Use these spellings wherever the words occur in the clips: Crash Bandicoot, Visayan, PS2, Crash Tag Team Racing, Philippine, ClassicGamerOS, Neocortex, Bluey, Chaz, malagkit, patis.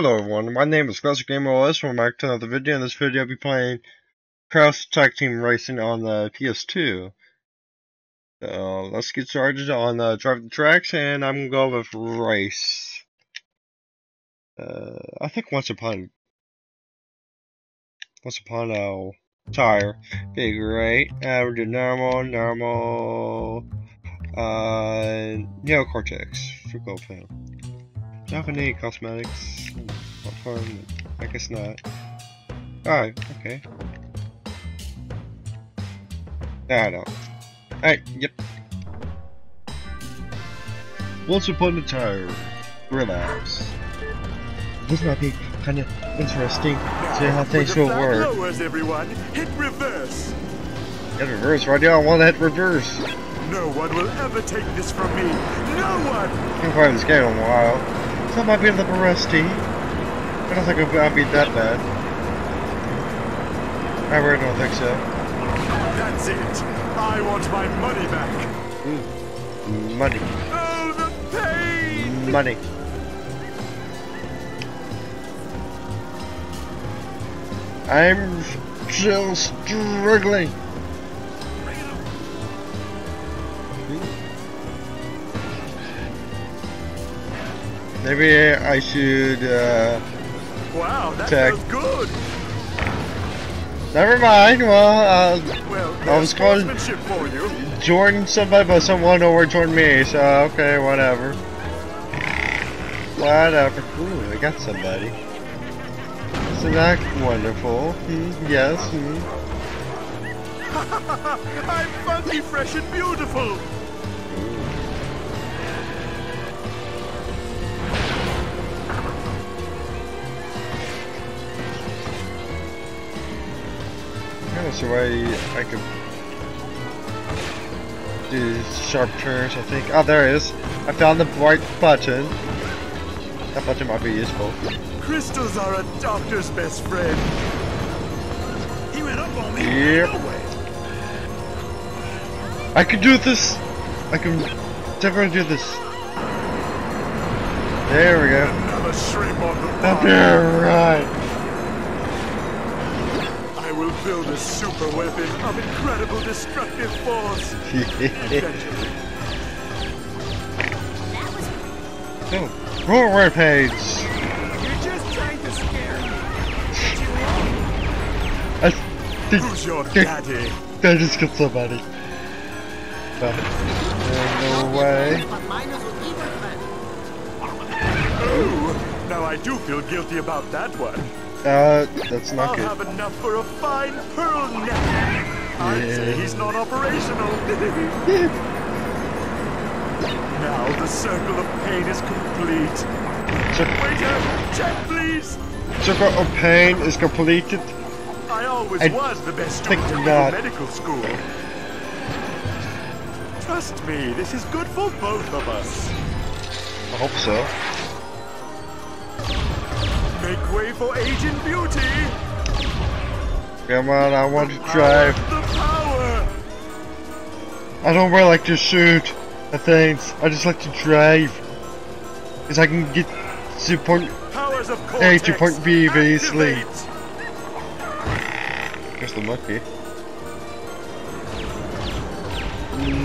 Hello everyone, my name is ClassicGamerOS, and we're back to another video. In this video I'll be playing Crash Tag Team Racing on the PS2. So let's get started on driving the tracks, and I'm going to go with race. I think once upon a tire, figure eight, we'll do normal, Neocortex, for gold fan. Do I have any cosmetics? I guess not. Alright, okay. Nah, I don't. Alright, yep. Once upon a time, relax. This might be kind of interesting. See how things will work. Lowers, everyone. Hit reverse. Hit reverse right now. I want that reverse. No one will ever take this from me. No one. I haven't played this game in a while. That might be a little rusty. I don't think I'll be that bad. I really don't think so. That's it. I want my money back. Ooh. Money. Oh, the pain! Money. I'm still struggling. Maybe I should, wow, that feels good. Never mind, well I was called Jordan somebody, but someone over Jordan me, so okay, whatever. Whatever. Ooh, I got somebody. Isn't that wonderful? Yes. I'm funky, fresh, and beautiful! So I could do sharp turns, I think. Oh, there it is. I found the right button. That button might be useful. Crystals are a doctor's best friend. He went up on me. Yep. I can do this. I can definitely do this. There we go. Another shrimp on the bottom. Right. Build a super weapon of incredible destructive force. Oh, roll rampage. You're just trying to scare me. Who's your daddy? I just got somebody. But no way. Oh, now I do feel guilty about that one. That's not good. I'll have enough for a fine pearl net. I'd say he's not operational. Now the circle of pain is complete. Waiter, check please. Circle of pain is completed. I always was the best student in medical school. Trust me, this is good for both of us. I hope so. Make way for aging beauty. Come on, I want to drive. The power. I don't really like to shoot at things. I just like to drive, cause I can get to point A to point B very easily. Here's the monkey.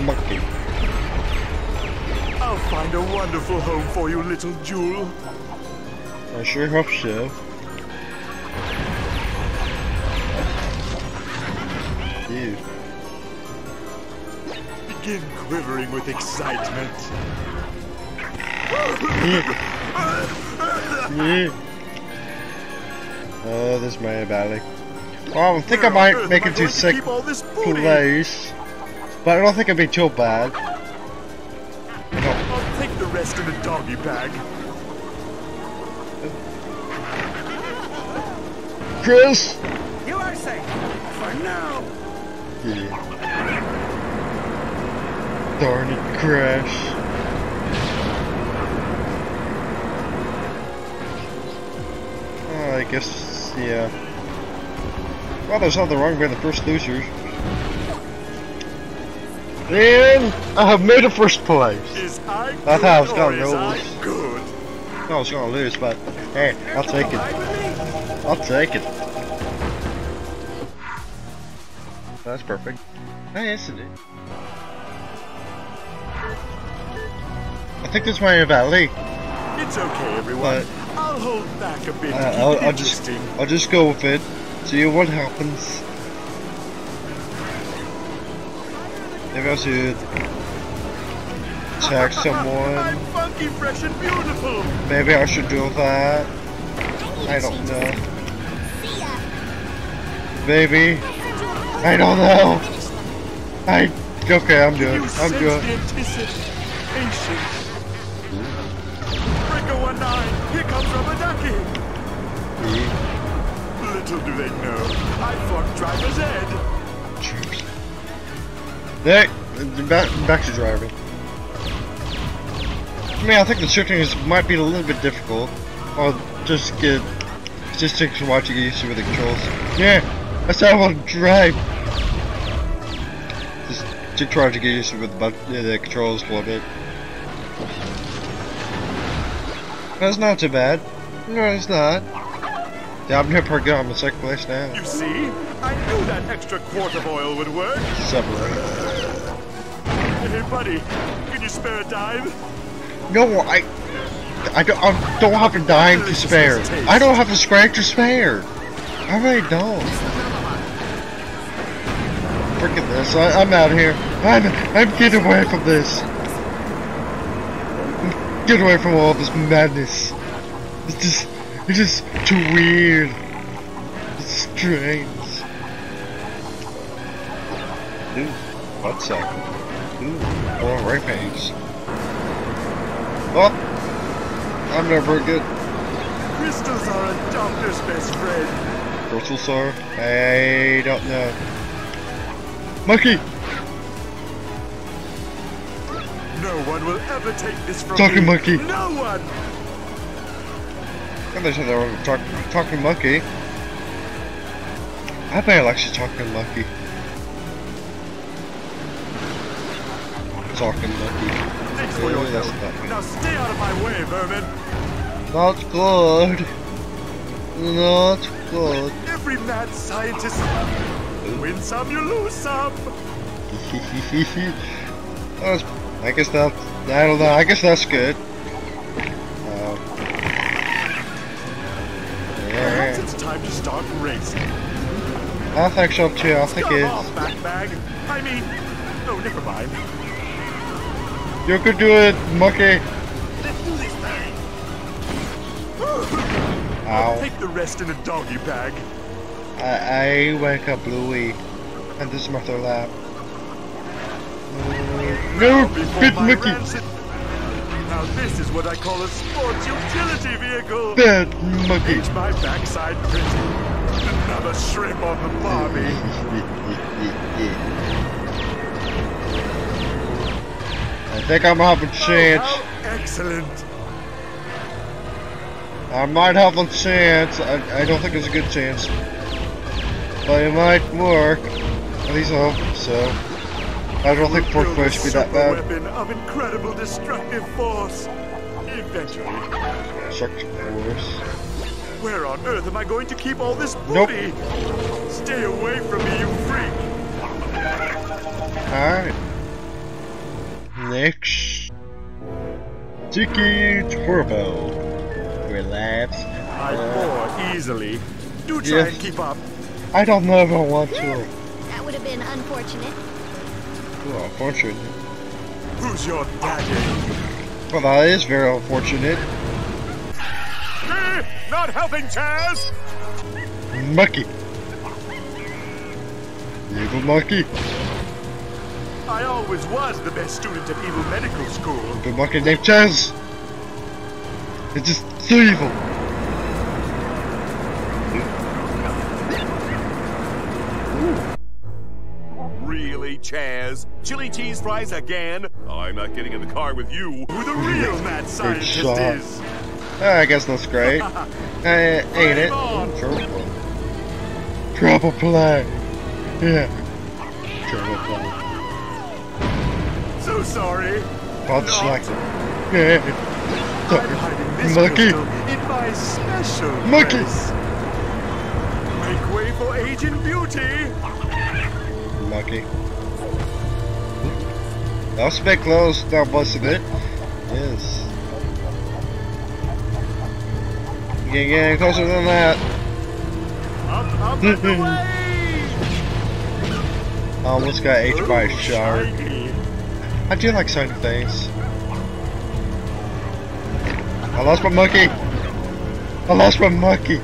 Monkey. I'll find a wonderful home for you, little jewel. I sure hope so. Ew. Begin quivering with excitement. Oh, this may valley. Well, I think I might make it to second place, but I don't think it'd be too bad. I'll take the rest in a doggy bag. Chris! You are safe for now. Yeah. Darn it, Crash. Oh, I guess, yeah. Well, there's nothing wrong with the first losers. And I have made a first place. I thought I was gonna lose. I was gonna lose, but hey, I'll take it. I'll take it. That's perfect. Nice, isn't it? I think this might be about Lee. It's okay, everyone. But, I'll hold back a bit. I'll just go with it. See what happens. Maybe I'll shoot. Attack someone. I'm funky, fresh, and beautiful. Maybe I should do that. I don't know. Maybe. I don't know. Okay, I'm good. I'm good. Breaker 19, here comes Robodaki. Little do they know, I fought Driver's Ed. There, back to driving. I mean, I think the shifting might be a little bit difficult. I'll just get statistics from watching you see with the controls. Yeah, that's how I want to drive. Just try to get used to the controls a little bit. That's not too bad. No, it's not. Yeah, I'm never good. I'm in second place now. You see? I knew that extra quart of oil would work. Hey, buddy, can you spare a dime? No, I don't have a dime to spare. I don't have a scratch to spare. I really don't. Look at this, I'm out of here. I'm getting away from this. Get away from all this madness. It's just too weird. It's strange. Ooh, what's up? Ooh, all right, page. Well, I'm never good. Crystals are a doctor's best friend. Crystals are? I don't know. Monkey! No one will ever take this from me. Talking monkey. No one. And there's another one talking monkey. I bet I'll actually talking monkey. Talking monkey. Thanks for your help. Now stay out of my way, vermin. Not good. Not good. Every mad scientist. Win some, you lose some. I guess that. I don't know. I guess that's good. Perhaps it's time to start racing. I think so too. I think it's. I mean, oh, never mind. You could do it, monkey. Let's do this thing. I'll take the rest in a doggy bag. I wake up Bluey, and this is my third lap. No, bit Mickey! Now this is what I call a sports utility vehicle! Bad monkey! It's my backside pretty. Another shrimp on the barbie! I think I'm having chance. Oh, excellent! I might have a chance. I don't think it's a good chance. But it might work. At least I hope so. I don't think fourth place should be that bad. Weapon of incredible destructive force. Eventually. Destructive force. Where on earth am I going to keep all this booty? Nope. Stay away from me, you freak. Alright. Next. Tiki Turbo. Relax. I bore easily. Do try and keep up. I don't know if I want to. That would have been unfortunate. Oh, unfortunate. Who's your daddy? Well, that is very unfortunate. Not helping, Chaz! Monkey. Evil monkey. I always was the best student at evil medical school. The monkey named Chaz. It's just so evil. Chaz, chili cheese fries again. I'm not getting in the car with you. Who the real mad scientist is? I guess that's great. Ain't it? Trouble play. Yeah. Trouble play. So sorry. Bob Slacker. Yeah. Monkey! Monkey! Make way for Agent Beauty! Monkey. That was a bit close, that wasn't it? Yes. You're getting closer than that. Up, up, and away! Almost got ate by a shark. I do like certain things. I lost my monkey! I lost my monkey!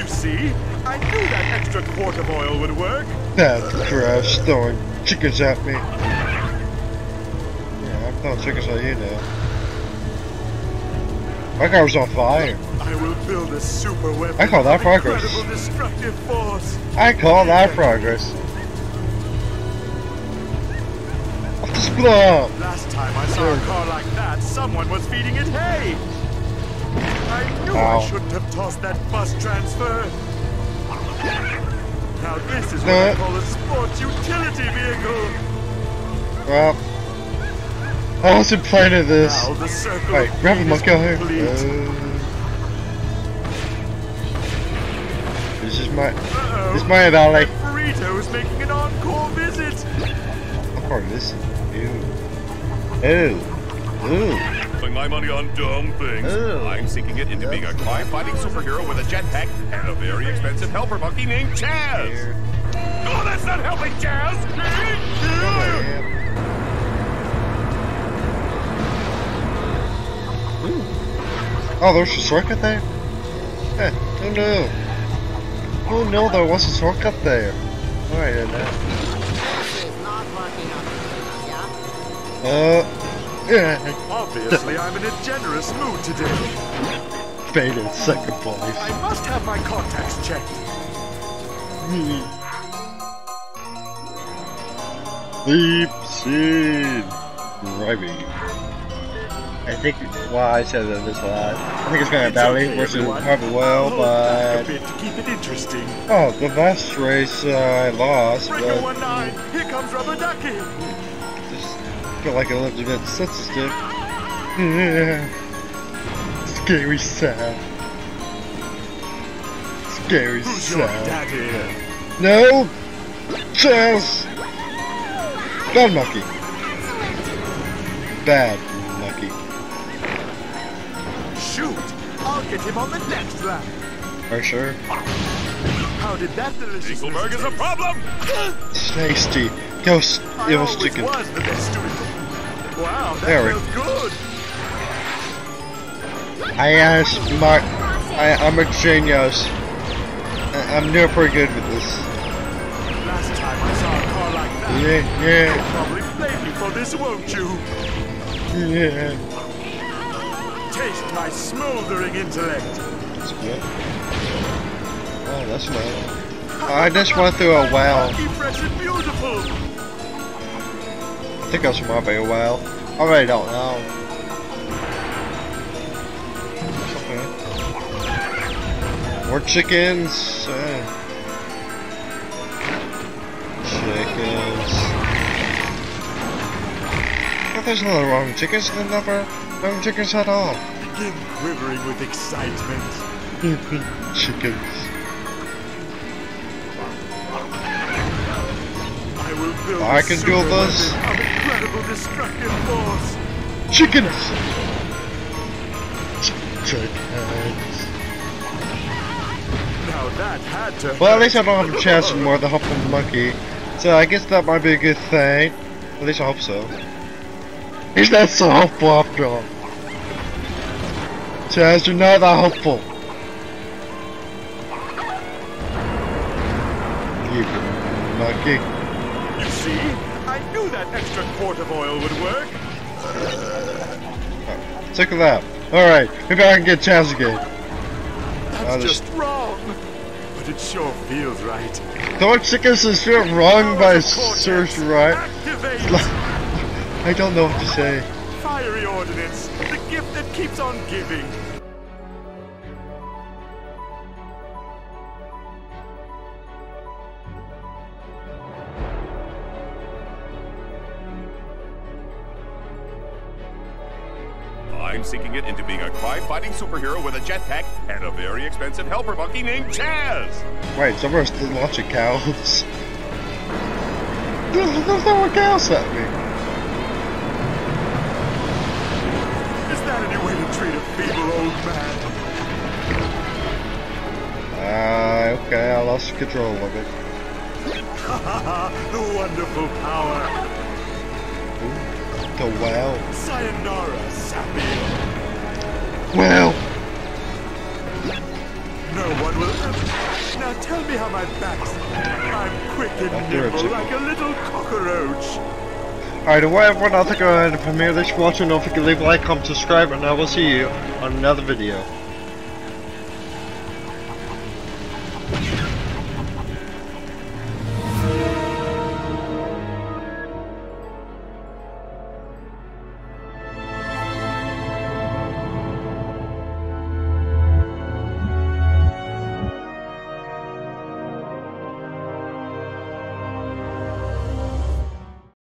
You see? I knew that extra quart of oil would work! That trash throwing chickens at me. Yeah, I'm throwing chickens at you now. My car was on fire. I will build a super weapon. I call that progress. Destructive force. I call that progress. Last time I saw a car like that, someone was feeding it hay. I knew I shouldn't have tossed that bus transfer. Now this is what I call a sports utility vehicle. Well, I wasn't planning this. Wait, grab him, go here. This is my, this is my alley. Burrito is making an encore visit. Of course, this. Ew. Ew. Ew. Putting my money on dumb things. Ew. I'm sinking it into being a crime-fighting superhero with a jetpack and a very expensive helper monkey named Chaz. Here. Oh, that's not helping, Chaz! Oh, there's a shortcut there? Eh, who knew? Who knew there was a shortcut there? Alright, then. Yeah. Obviously, I'm in a generous mood today. Baited second place. I must have my contacts checked. Deep sea driving. I think. Well, I said that this a lot. I think it's gonna validate versus probably well, but. To keep it interesting. Oh, the last race I lost. Breaker 19. Here comes Rubber Ducky. I feel like a legitimate census stick. Yeah. Scary sound. Scary sound. No! Chaz! Bad monkey. Bad monkey. Shoot! I'll get him on the next lap. Are you sure? How did that delicious burger is a problem? Tasty. Ghost. It was chicken. Wow, that feels good. I'm a genius. I'm doing pretty good with this. Last time I saw a car like that. Yeah, yeah. You'll probably blame me for this, won't you? Yeah. Taste my smoldering intellect. That's good. Oh, that's nice. I just went through a wow. Fresh and beautiful. I think that's might be a while. I really don't know. Okay. More chickens. Chickens. But there's nothing wrong with chickens. There's never wrong chickens at all. Begin quivering with excitement. Chickens. I can do this. Destructive force. Chickens! Chickens. Now that had to well, at least I don't have a chance anymore to hop on the monkey. So I guess that might be a good thing. At least I hope so. Is that so helpful after all? Chaz, you're not that helpful. You monkey. You see? I knew that extra quart of oil would work. Check it out. Alright, maybe I can get Chaz again. That's just wrong. But it sure feels right. Throwing chickens is feel wrong by search right. I don't know what to say. Fiery ordinance, the gift that keeps on giving. time sinking it into being a crime-fighting superhero with a jetpack and a very expensive helper monkey named Chaz. Wait, someone did launch a cow. There's no more cows at me. Is that any way to treat a feeble old man? Okay, I lost control of it. The wonderful power. Ooh, the well. Sayonara, Sapio. Well. No one will ever. Now tell me how my back's. I'm quick and nimble like a little cockroach. Alright, well everyone, I think I'm going to premiere this watch, and don't forget to leave a like, comment, subscribe, and I will see you on another video.